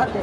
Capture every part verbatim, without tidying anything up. ガテ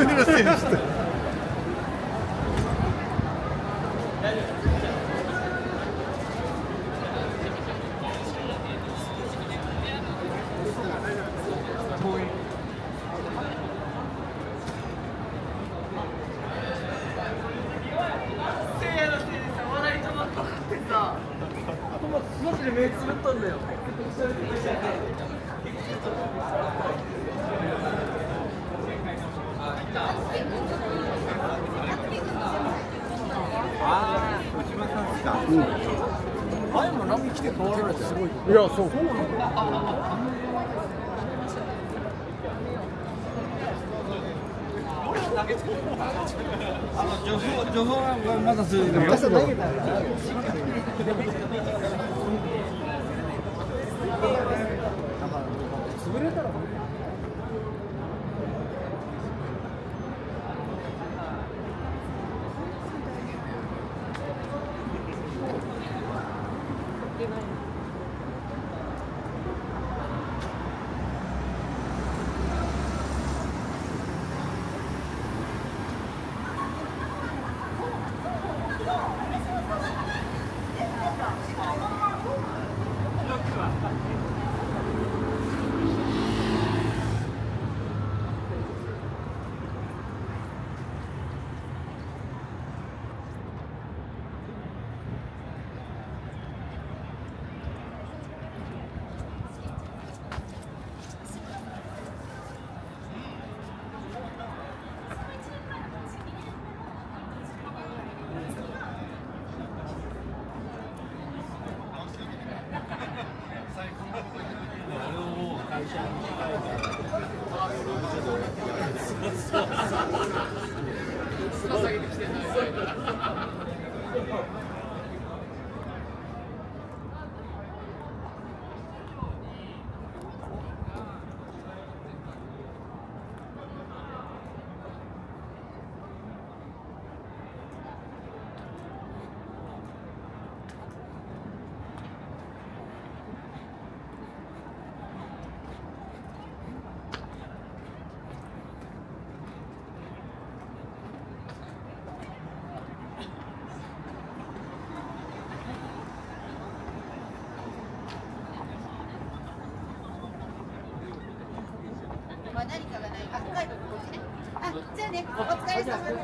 すみませんでした。マジで目つぶったんだよ。ああ、小島さんですか。うん、前も波来て変わられてすごい。いや、そう。あの、助走、助走がまだ続いてます。潰れたら何かがない。あ、北海道のこっちね。あ、じゃあね。お疲れ様で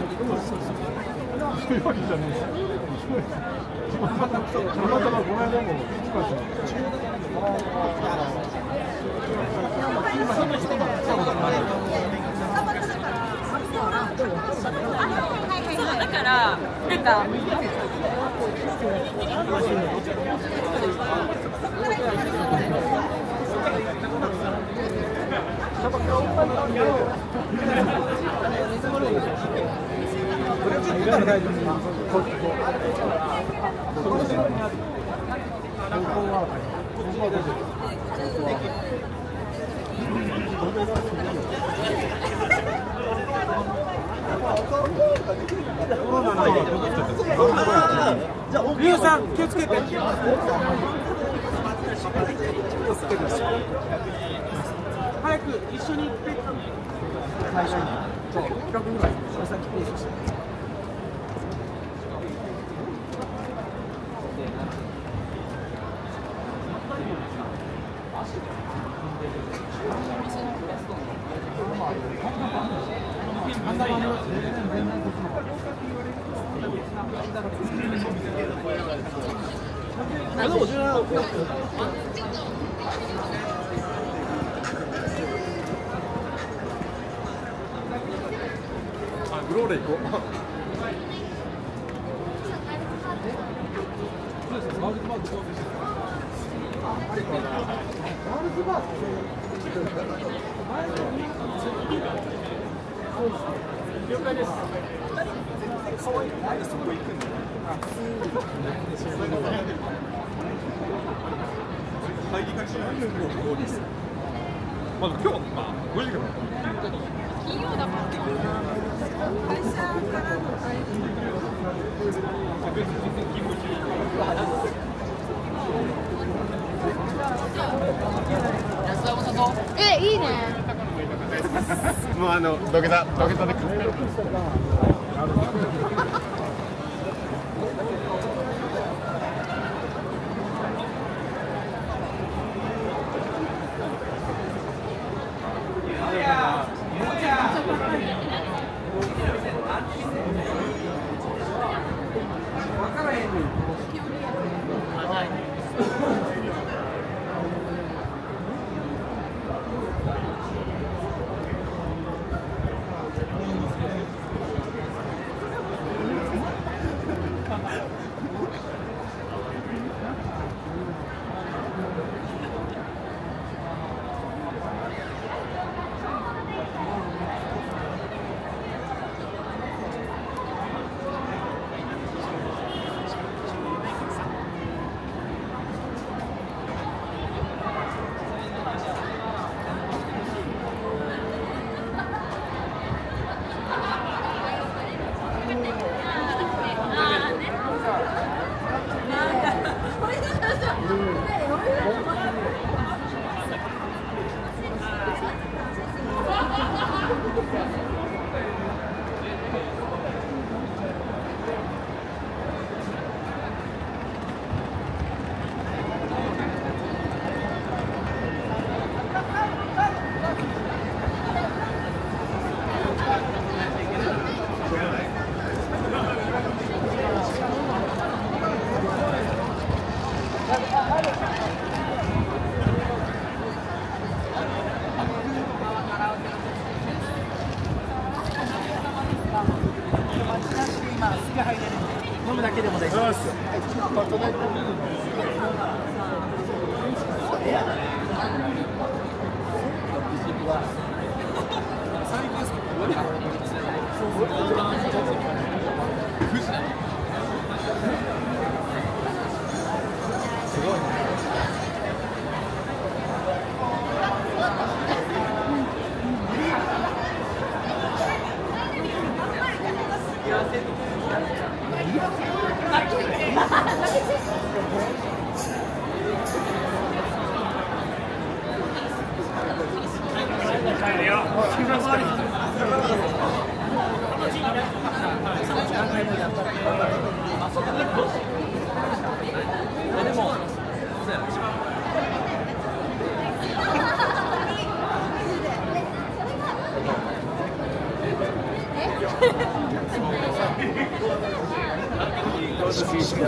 す。そういうわけじゃないです。たまたまこの間も来ました。だからなんか。リュウさん気をつけて。早く一緒に行って。最初に。そう。ひゃくぐらい。それさっきペースして。土下座、土下座で買ってる。えはい。